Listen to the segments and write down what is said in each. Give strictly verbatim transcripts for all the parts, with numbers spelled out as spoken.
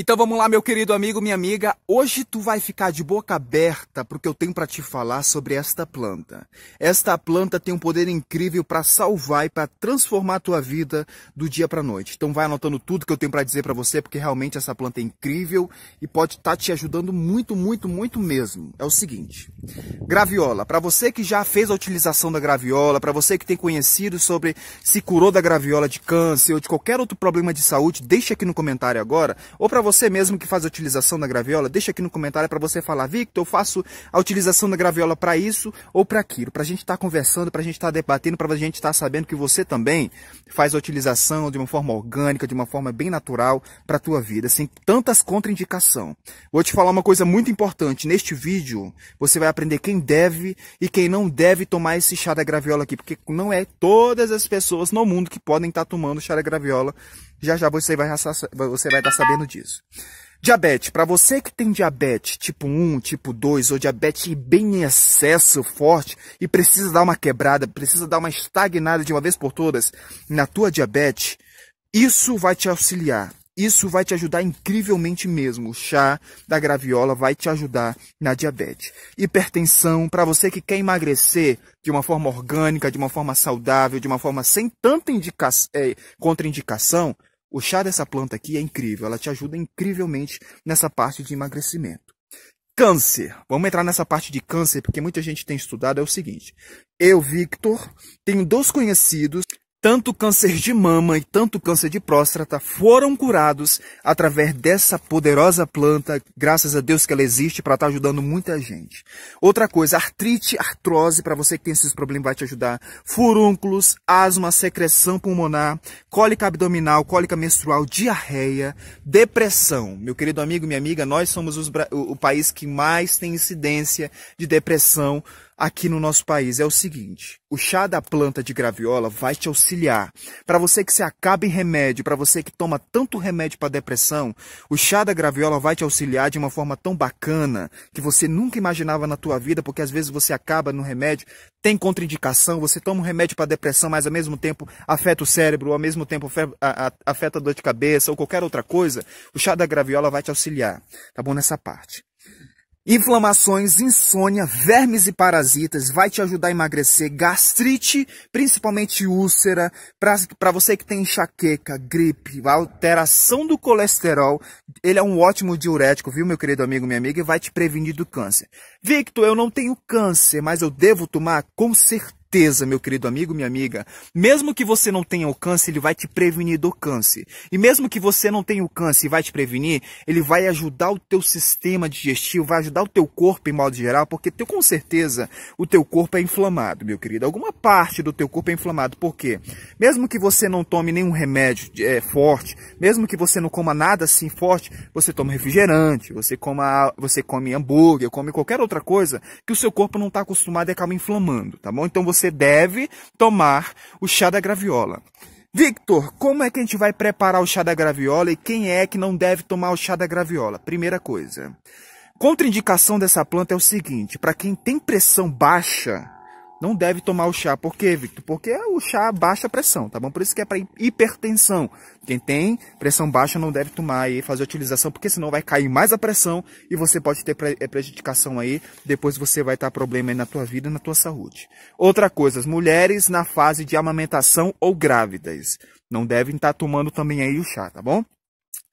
Então vamos lá, meu querido amigo, minha amiga. Hoje tu vai ficar de boca aberta porque eu tenho para te falar sobre esta planta. Esta planta tem um poder incrível para salvar e para transformar a tua vida do dia para a noite. Então vai anotando tudo que eu tenho para dizer para você, porque realmente essa planta é incrível e pode estar tá te ajudando muito, muito, muito mesmo. É o seguinte, graviola. Para você que já fez a utilização da graviola, para você que tem conhecido sobre se curou da graviola de câncer ou de qualquer outro problema de saúde, deixa aqui no comentário agora, ou para você mesmo que faz a utilização da graviola, deixa aqui no comentário para você falar: Victor, eu faço a utilização da graviola para isso ou para aquilo, para a gente estar tá conversando, para a gente estar tá debatendo, para a gente estar tá sabendo que você também faz a utilização de uma forma orgânica, de uma forma bem natural para a tua vida, sem tantas contraindicações. Vou te falar uma coisa muito importante, neste vídeo você vai aprender quem deve e quem não deve tomar esse chá da graviola aqui, porque não é todas as pessoas no mundo que podem estar tá tomando chá da graviola. Já já você vai você vai estar sabendo disso. Diabetes. Para você que tem diabetes tipo um, tipo dois ou diabetes bem em excesso, forte, e precisa dar uma quebrada, precisa dar uma estagnada de uma vez por todas na tua diabetes, isso vai te auxiliar. Isso vai te ajudar incrivelmente mesmo. O chá da graviola vai te ajudar na diabetes. Hipertensão, para você que quer emagrecer de uma forma orgânica, de uma forma saudável, de uma forma sem tanta indica- é, contraindicação, o chá dessa planta aqui é incrível. Ela te ajuda incrivelmente nessa parte de emagrecimento. Câncer. Vamos entrar nessa parte de câncer, porque muita gente tem estudado. É o seguinte, eu, Victor, tenho dois conhecidos. Tanto câncer de mama e tanto câncer de próstata foram curados através dessa poderosa planta, graças a Deus que ela existe para estar tá ajudando muita gente. Outra coisa, artrite, artrose, para você que tem esses problemas vai te ajudar. Furúnculos, asma, secreção pulmonar, cólica abdominal, cólica menstrual, diarreia, depressão. Meu querido amigo, minha amiga, nós somos os, o, o país que mais tem incidência de depressão aqui no nosso país. É o seguinte, o chá da planta de graviola vai te auxiliar. Para você que se acaba em remédio, para você que toma tanto remédio para depressão, o chá da graviola vai te auxiliar de uma forma tão bacana que você nunca imaginava na tua vida, porque às vezes você acaba no remédio, tem contraindicação, você toma um remédio para depressão, mas ao mesmo tempo afeta o cérebro, ao mesmo tempo afeta a dor de cabeça ou qualquer outra coisa, o chá da graviola vai te auxiliar, tá bom, nessa parte. Inflamações, insônia, vermes e parasitas, vai te ajudar a emagrecer. Gastrite, principalmente úlcera, para você que tem enxaqueca, gripe, alteração do colesterol, ele é um ótimo diurético, viu, meu querido amigo, minha amiga, e vai te prevenir do câncer. Victor, eu não tenho câncer, mas eu devo tomar? Com certeza. certeza, meu querido amigo, minha amiga, mesmo que você não tenha o câncer, ele vai te prevenir do câncer. E mesmo que você não tenha o câncer e vai te prevenir, ele vai ajudar o teu sistema digestivo, vai ajudar o teu corpo em modo geral, porque teu, com certeza o teu corpo é inflamado, meu querido. Alguma parte do teu corpo é inflamado, porque mesmo que você não tome nenhum remédio é, forte, mesmo que você não coma nada assim forte, você toma refrigerante, você, coma, você come hambúrguer, come qualquer outra coisa que o seu corpo não está acostumado e acaba inflamando, tá bom? Então você Você deve tomar o chá da graviola. Victor, como é que a gente vai preparar o chá da graviola e quem é que não deve tomar o chá da graviola? Primeira coisa, contraindicação dessa planta é o seguinte, para quem tem pressão baixa, não deve tomar o chá. Por quê, Victor? Porque o chá baixa a pressão, tá bom? Por isso que é para hipertensão. Quem tem pressão baixa não deve tomar e fazer a utilização, porque senão vai cair mais a pressão e você pode ter prejudicação aí. Depois você vai estar problema aí na tua vida, na tua saúde. Outra coisa, as mulheres na fase de amamentação ou grávidas não devem estar tomando também aí o chá, tá bom?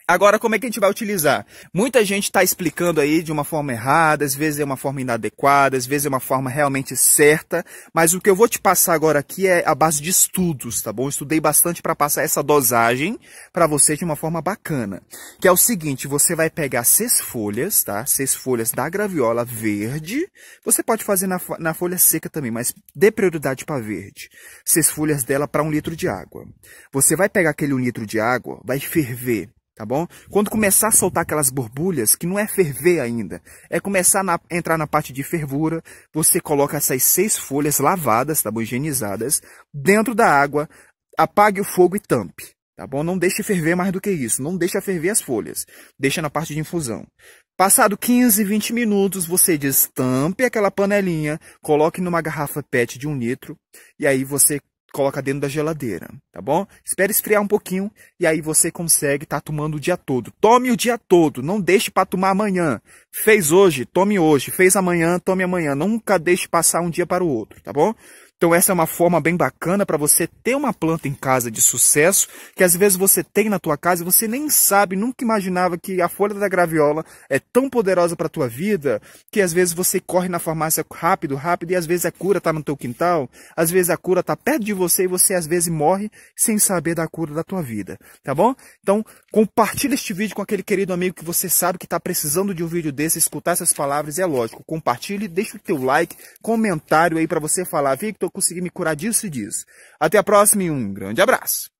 Agora, como é que a gente vai utilizar? Muita gente está explicando aí de uma forma errada, às vezes é uma forma inadequada, às vezes é uma forma realmente certa, mas o que eu vou te passar agora aqui é a base de estudos, tá bom? Eu estudei bastante para passar essa dosagem para você de uma forma bacana, que é o seguinte, você vai pegar seis folhas, tá? Seis folhas da graviola verde, você pode fazer na, na folha seca também, mas dê prioridade para verde. Seis folhas dela para um litro de água. Você vai pegar aquele um litro de água, vai ferver. Tá bom? Quando começar a soltar aquelas borbulhas, que não é ferver ainda, é começar a entrar na parte de fervura, você coloca essas seis folhas lavadas, tá bom? Higienizadas, dentro da água, apague o fogo e tampe, tá bom? Não deixe ferver mais do que isso, não deixa ferver as folhas, deixa na parte de infusão. Passado quinze, vinte minutos, você destampe aquela panelinha, coloque numa garrafa pet de um litro, e aí você coloca dentro da geladeira, tá bom? Espera esfriar um pouquinho e aí você consegue estar tomando o dia todo. Tome o dia todo, não deixe para tomar amanhã. Fez hoje, tome hoje. Fez amanhã, tome amanhã. Nunca deixe passar um dia para o outro, tá bom? Então essa é uma forma bem bacana para você ter uma planta em casa de sucesso, que às vezes você tem na tua casa e você nem sabe, nunca imaginava que a folha da graviola é tão poderosa para a tua vida, que às vezes você corre na farmácia rápido, rápido, e às vezes a cura está no teu quintal, às vezes a cura está perto de você e você às vezes morre sem saber da cura da tua vida, tá bom? Então compartilha este vídeo com aquele querido amigo que você sabe que está precisando de um vídeo desse, escutar essas palavras, e é lógico, compartilhe, deixa o teu like, comentário aí para você falar, Victor, consegui me curar disso e disso. Até a próxima e um grande abraço!